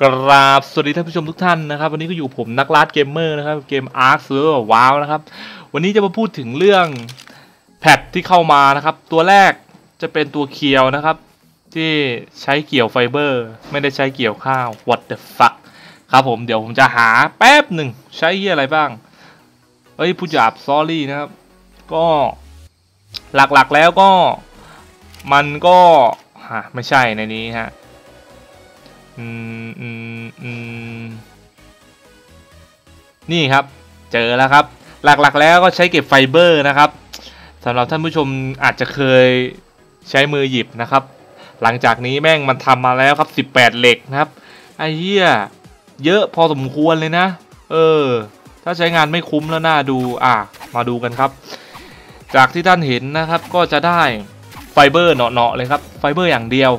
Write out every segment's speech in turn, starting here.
กราบสวัสดีท่านผู้ชมทุกท่านนะครับวันนี้ก็อยู่ผมนักล่าเกมเมอร์นะครับเกม ARK หรือว้าวนะครับวันนี้จะมาพูดถึงเรื่องแพทที่เข้ามานะครับตัวแรกจะเป็นตัวเคียวนะครับที่ใช้เกี่ยวไฟเบอร์ไม่ได้ใช้เกี่ยวข้าว what the fuck ครับผมเดี๋ยวผมจะหาแป๊บหนึ่งใช้ยี่อะไรบ้างเอ้ยผู้หยาบ sorry นะครับก็หลักๆแล้วก็มันก็ไม่ใช่ในนี้ฮะนี่ครับเจอแล้วครับหลักๆแล้วก็ใช้เก็บไฟเบอร์นะครับสำหรับท่านผู้ชมอาจจะเคยใช้มือหยิบนะครับหลังจากนี้แม่งมันทำมาแล้วครับ18เหล็กนะครับไอ้เหี้ยเยอะพอสมควรเลยนะถ้าใช้งานไม่คุ้มแล้วน่าดูมาดูกันครับจากที่ท่านเห็นนะครับก็จะได้ไฟเบอร์เนาะๆเลยครับไฟเบอร์อย่างเดียว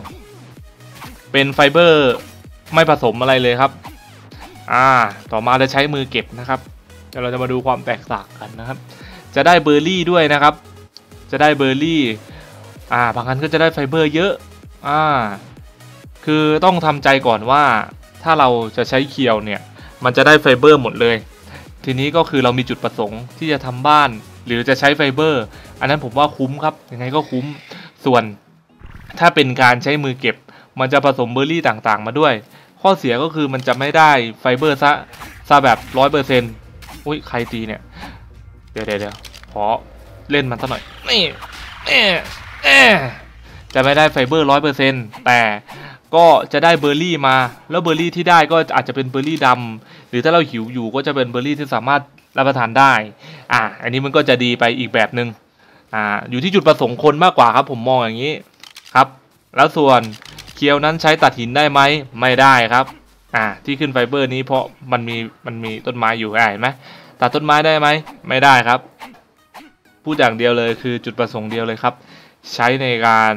เป็นไฟเบอร์ไม่ผสมอะไรเลยครับต่อมาจะใช้มือเก็บนะครับเราจะมาดูความแตกต่างกันนะครับจะได้เบอร์รี่ด้วยนะครับจะได้เบอร์รี่บางครั้งก็จะได้ไฟเบอร์เยอะคือต้องทำใจก่อนว่าถ้าเราจะใช้เคียวเนี่ยมันจะได้ไฟเบอร์หมดเลยทีนี้ก็คือเรามีจุดประสงค์ที่จะทำบ้านหรือจะใช้ไฟเบอร์อันนั้นผมว่าคุ้มครับยังไงก็คุ้มส่วนถ้าเป็นการใช้มือเก็บมันจะผสมเบอร์รี่ต่างๆมาด้วยข้อเสียก็คือมันจะไม่ได้ไฟเบอร์ซะแบบ 100% อุ้ยใครตีเนี่ยเดี๋ยวๆขอเล่นมันซะหน่อยนี่จะไม่ได้ไฟเบอร์ 100% แต่ก็จะได้เบอร์รี่มาแล้วเบอร์รี่ที่ได้ก็อาจจะเป็นเบอร์รี่ดำหรือถ้าเราหิวอยู่ก็จะเป็นเบอร์รี่ที่สามารถรับประทานได้อันนี้มันก็จะดีไปอีกแบบนึงอยู่ที่จุดประสงค์คนมากกว่าครับผมมองอย่างนี้ครับแล้วส่วนเคียวนั้นใช้ตัดหินได้ไหมไม่ได้ครับที่ขึ้นไฟเบอร์นี้เพราะมันมีต้นไม้อยู่เห็นไหมตัดต้นไม้ได้ไหมไม่ได้ครับพูดอย่างเดียวเลยคือจุดประสงค์เดียวเลยครับใช้ในการ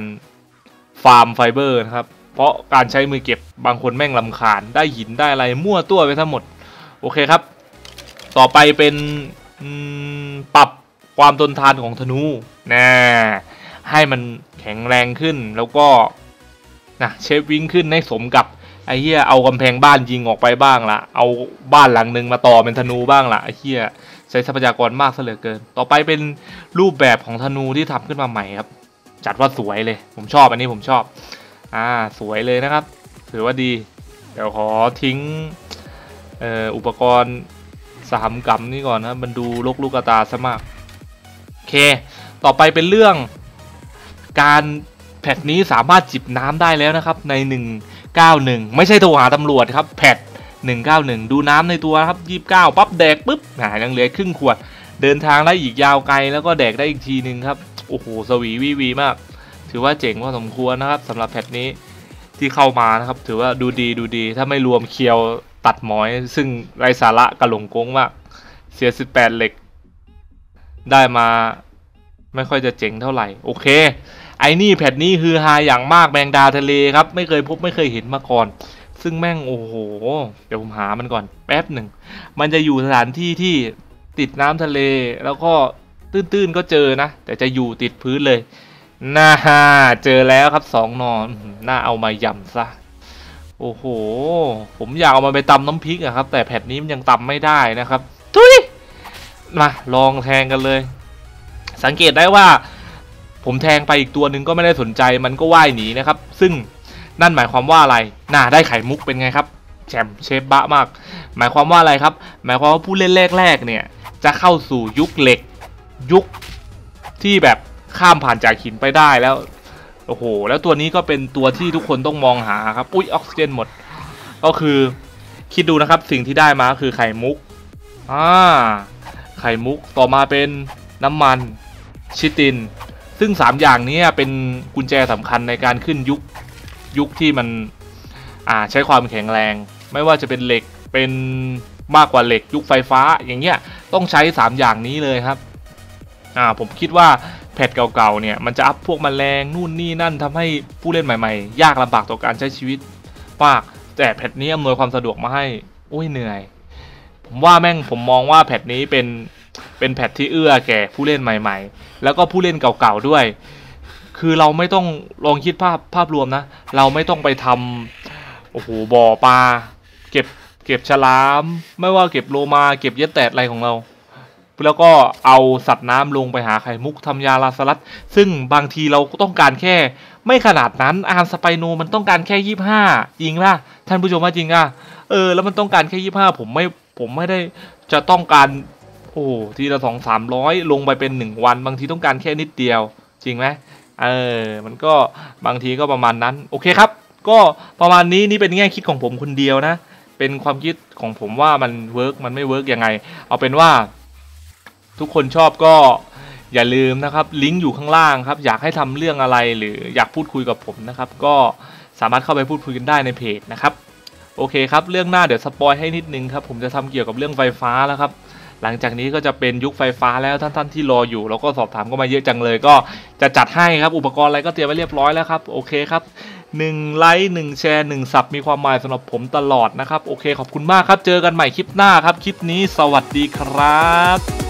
ฟาร์มไฟเบอร์นะครับเพราะการใช้มือเก็บบางคนแม่งลำคาญได้หินได้อะไรมั่วตัวไปทั้งหมดโอเคครับต่อไปเป็นปรับความทนทานของธนูนะให้มันแข็งแรงขึ้นแล้วก็นะเชฟวิ่งขึ้นให้สมกับไอ้เหี้ยเอากำแพงบ้านยิงออกไปบ้างละเอาบ้านหลังหนึ่งมาต่อเป็นธนูบ้างละไอ้เหี้ยใช้ทรัพยากรมากซะเหลือเกินต่อไปเป็นรูปแบบของธนูที่ทำขึ้นมาใหม่ครับจัดว่าสวยเลยผมชอบอันนี้ผมชอบสวยเลยนะครับถือว่าดีเดี๋ยวขอทิ้งอุปกรณ์สามกัมนี่ก่อนนะมันดูลกลูกตาซะมากโอเคต่อไปเป็นเรื่องการแพทนี้สามารถจิบน้ำได้แล้วนะครับใน191ไม่ใช่โทรหาตำรวจครับแพท191ดูน้ำในตัวครับ29ปั๊บแดกปุ๊บยังเหลือครึ่งขวดเดินทางได้อีกยาวไกลแล้วก็แดกได้อีกทีหนึ่งครับโอ้โหสวีวีวีมากถือว่าเจ๋งพอสมควรนะครับสำหรับแพทนี้ที่เข้ามานะครับถือว่าดูดีถ้าไม่รวมเคียวตัดหมอยซึ่งไร้สาระกระหลงโกงมากเสีย18เหล็กได้มาไม่ค่อยจะเจ๋งเท่าไหร่โอเคไอ้นี่แพทนี้คือฮาอย่างมากแมงดาทะเลครับไม่เคยพบไม่เคยเห็นมาก่อนซึ่งแม่งโอ้โหเดี๋ยวผมหามันก่อนแป๊บหนึ่งมันจะอยู่สถานที่ที่ติดน้ำทะเลแล้วก็ตื้นๆก็เจอนะแต่จะอยู่ติดพื้นเลยน่าเจอแล้วครับ2 หนอนน่าเอามายำซะโอ้โหผมอยากเอามาไปตำน้ำพริกอะครับแต่แพทนี้มันยังตำไม่ได้นะครับทุยมาลองแทงกันเลยสังเกตได้ว่าผมแทงไปอีกตัวหนึ่งก็ไม่ได้สนใจมันก็ว่ายหนีนะครับซึ่งนั่นหมายความว่าอะไรได้ไข่มุกเป็นไงครับแชมเชฟบะมากหมายความว่าอะไรครับหมายความว่าผู้เล่นแรกๆเนี่ยจะเข้าสู่ยุคเหล็กยุคที่แบบข้ามผ่านจากหินไปได้แล้วโอ้โหแล้วตัวนี้ก็เป็นตัวที่ทุกคนต้องมองหาครับอุ๊ยออกซิเจนหมดก็คือคิดดูนะครับสิ่งที่ได้มาคือไข่มุกไข่มุกต่อมาเป็นน้ำมันชิตินซึ่ง3อย่างนี้เป็นกุญแจสำคัญในการขึ้นยุคที่มันใช้ความแข็งแรงไม่ว่าจะเป็นเหล็กเป็นมากกว่าเหล็กยุคไฟฟ้าอย่างเงี้ยต้องใช้3อย่างนี้เลยครับผมคิดว่าแพทเก่าๆเนี่ยมันจะอัพพวกแมลงนู่นนี่นั่นทำให้ผู้เล่นใหม่ๆยากลำบากต่อการใช้ชีวิตมากแต่แพทนี้อำนวยความสะดวกมาให้อุ้ยเหนื่อยผมว่าแม่งผมมองว่าแพทนี้เป็นแพทที่เอื้อแก่ผู้เล่นใหม่ๆแล้วก็ผู้เล่นเก่าๆด้วยคือเราไม่ต้องลองคิดภาพรวมนะเราไม่ต้องไปทำ โอ้โหบ่อปลาเก็บฉลามไม่ว่าเก็บโลมาเก็บเย็ดแตดอะไรของเราแล้วก็เอาสัตว์น้ำลงไปหาไข่มุกทำยาลาสลัดซึ่งบางทีเราต้องการแค่ไม่ขนาดนั้นอาร์มสไปโนมันต้องการแค่25จริงล่ะท่านผู้ชมว่าจริงอ่ะแล้วมันต้องการแค่25ผมไม่ได้จะต้องการโอ้ทีละ200-300ลงไปเป็น1วันบางทีต้องการแค่นิดเดียวจริงไหมมันก็บางทีก็ประมาณนั้นโอเคครับก็ประมาณนี้นี่เป็นแง่คิดของผมคนเดียวนะเป็นความคิดของผมว่ามันเวิร์กมันไม่เวิร์กยังไงเอาเป็นว่าทุกคนชอบก็อย่าลืมนะครับลิงก์อยู่ข้างล่างครับอยากให้ทำเรื่องอะไรหรืออยากพูดคุยกับผมนะครับก็สามารถเข้าไปพูดคุยกันได้ในเพจนะครับโอเคครับเรื่องหน้าเดี๋ยวสปอยให้นิดนึงครับผมจะทำเกี่ยวกับเรื่องไฟฟ้าแล้วครับหลังจากนี้ก็จะเป็นยุคไฟฟ้าแล้วท่านที่รออยู่แล้วก็สอบถามก็มาเยอะจังเลยก็จะจัดให้ครับอุปกรณ์อะไรก็เตรียมไว้เรียบร้อยแล้วครับโอเคครับ1ไลค์1แชร์1ซับมีความหมายสำหรับผมตลอดนะครับโอเคขอบคุณมากครับเจอกันใหม่คลิปหน้าครับคลิปนี้สวัสดีครับ